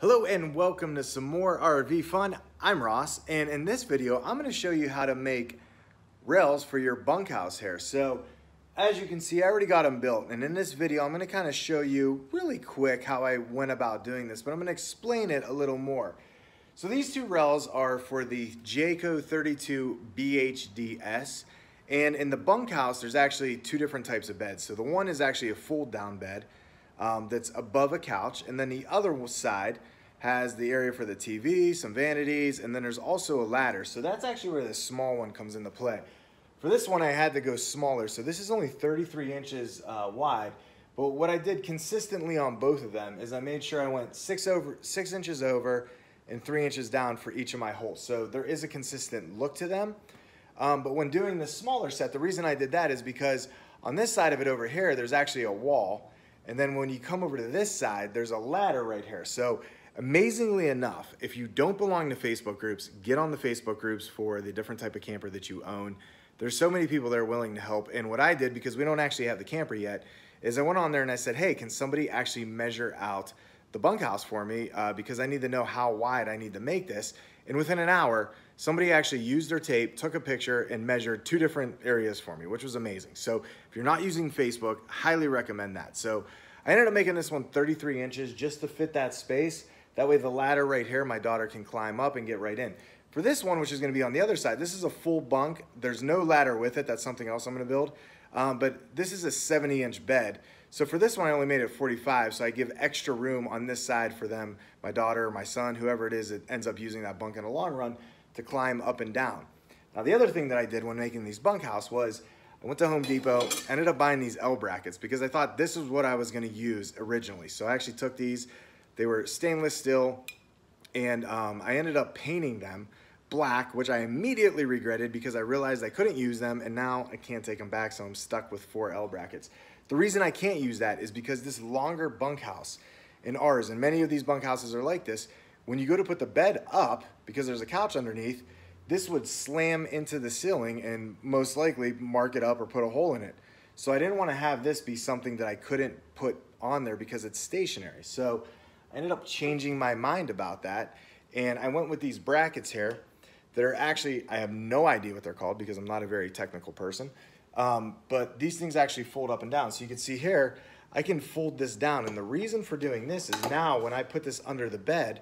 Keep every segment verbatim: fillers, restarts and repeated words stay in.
Hello and welcome to S'more R V Fun. I'm Ross, and in this video, I'm gonna show you how to make rails for your bunkhouse here. So, as you can see, I already got them built, and in this video, I'm gonna kinda show you really quick how I went about doing this, but I'm gonna explain it a little more. So these two rails are for the Jayco thirty-two B H D S, and in the bunkhouse, there's actually two different types of beds. So the one is actually a fold-down bed, Um, that's above a couch, and then the other side has the area for the T V, some vanities, and then there's also a ladder. So that's actually where the small one comes into play. For this one, I had to go smaller, so this is only thirty-three inches uh, wide, but what I did consistently on both of them is I made sure I went six over, six inches over and three inches down for each of my holes. So there is a consistent look to them, um, but when doing the smaller set, the reason I did that is because on this side of it over here, there's actually a wall. And then when you come over to this side, there's a ladder right here. So amazingly enough, if you don't belong to Facebook groups, get on the Facebook groups for the different type of camper that you own. There's so many people that are willing to help. And what I did, because we don't actually have the camper yet, is I went on there and I said, hey, can somebody actually measure out the bunkhouse for me? Uh, because I need to know how wide I need to make this. And within an hour, somebody actually used their tape, took a picture, and measured two different areas for me, which was amazing. So if you're not using Facebook, highly recommend that. So I ended up making this one thirty-three inches just to fit that space. That way the ladder right here, my daughter can climb up and get right in. For this one, which is gonna be on the other side, this is a full bunk. There's no ladder with it. That's something else I'm gonna build. Um, but this is a seventy inch bed. So for this one, I only made it forty-five. So I give extra room on this side for them, my daughter, my son, whoever it is that ends up using that bunk in the long run to climb up and down. Now, the other thing that I did when making these bunkhouse was I went to Home Depot, ended up buying these L brackets because I thought this is what I was gonna use originally. So I actually took these, they were stainless steel, and um, I ended up painting them black, which I immediately regretted because I realized I couldn't use them, and now I can't take them back, so I'm stuck with four L brackets. The reason I can't use that is because this longer bunkhouse in ours, and many of these bunkhouses are like this, when you go to put the bed up, because there's a couch underneath, this would slam into the ceiling and most likely mark it up or put a hole in it. So I didn't want to have this be something that I couldn't put on there because it's stationary. So I ended up changing my mind about that, and I went with these brackets here that are actually, I have no idea what they're called because I'm not a very technical person, um, but these things actually fold up and down. So you can see here, I can fold this down, and the reason for doing this is now when I put this under the bed,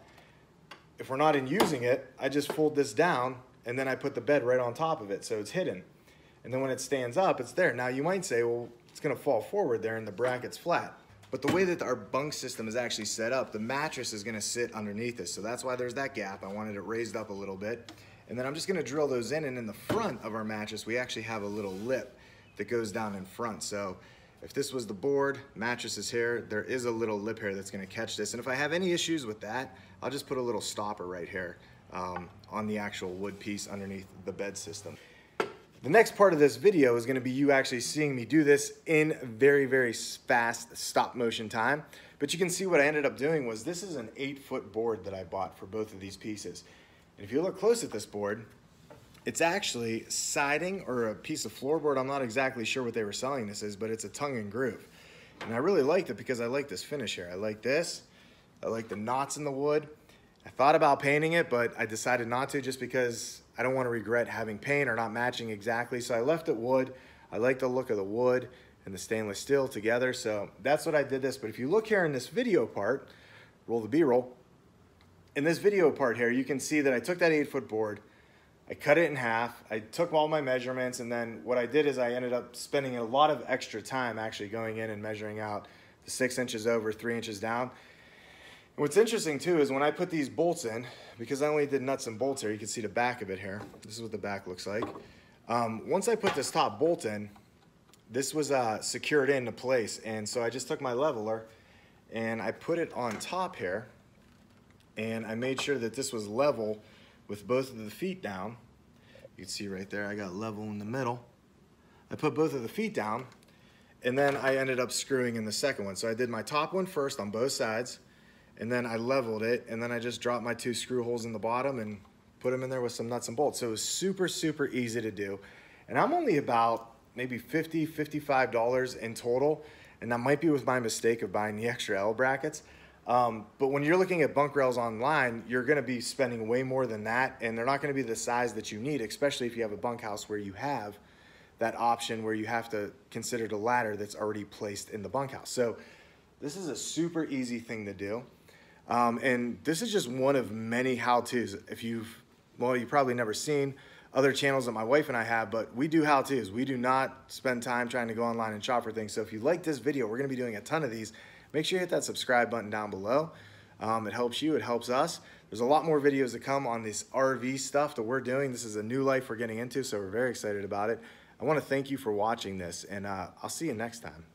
if we're not in using it, I just fold this down and then I put the bed right on top of it so it's hidden. And then when it stands up, it's there. Now you might say, well, it's gonna fall forward there and the bracket's flat. But the way that our bunk system is actually set up, the mattress is gonna sit underneath this. So that's why there's that gap. I wanted it raised up a little bit. And then I'm just gonna drill those in, and in the front of our mattress, we actually have a little lip that goes down in front. So if this was the board, mattress is here, there is a little lip here that's gonna catch this. And if I have any issues with that, I'll just put a little stopper right here um, on the actual wood piece underneath the bed system. The next part of this video is gonna be you actually seeing me do this in very, very fast stop motion time. But you can see what I ended up doing was this is an eight foot board that I bought for both of these pieces. And if you look close at this board, it's actually siding or a piece of floorboard. I'm not exactly sure what they were selling this is, but it's a tongue and groove. And I really liked it because I like this finish here. I like this, I like the knots in the wood. I thought about painting it, but I decided not to just because I don't want to regret having paint or not matching exactly. So I left it wood. I like the look of the wood and the stainless steel together. So that's what I did this. But if you look here in this video part, roll the B-roll. In this video part here, you can see that I took that eight foot board, I cut it in half, I took all my measurements, and then what I did is I ended up spending a lot of extra time actually going in and measuring out the six inches over, three inches down. What's interesting too is when I put these bolts in, because I only did nuts and bolts here, you can see the back of it here. This is what the back looks like. Um, once I put this top bolt in, this was uh, secured into place. And so I just took my leveler and I put it on top here, and I made sure that this was level with both of the feet down. You can see right there, I got level in the middle. I put both of the feet down, and then I ended up screwing in the second one. So I did my top one first on both sides, and then I leveled it, and then I just dropped my two screw holes in the bottom and put them in there with some nuts and bolts. So it was super, super easy to do. And I'm only about maybe fifty, fifty-five dollars in total, and that might be with my mistake of buying the extra L brackets. Um, but when you're looking at bunk rails online, you're gonna be spending way more than that, and they're not gonna be the size that you need, especially if you have a bunkhouse where you have that option where you have to consider the ladder that's already placed in the bunkhouse. So this is a super easy thing to do. Um, and this is just one of many how-tos. If you've, well, you've probably never seen other channels that my wife and I have, but we do how-tos. We do not spend time trying to go online and shop for things. So if you like this video, we're gonna be doing a ton of these. Make sure you hit that subscribe button down below. Um, it helps you, it helps us. There's a lot more videos to come on this R V stuff that we're doing. This is a new life we're getting into, so we're very excited about it. I wanna thank you for watching this, and uh, I'll see you next time.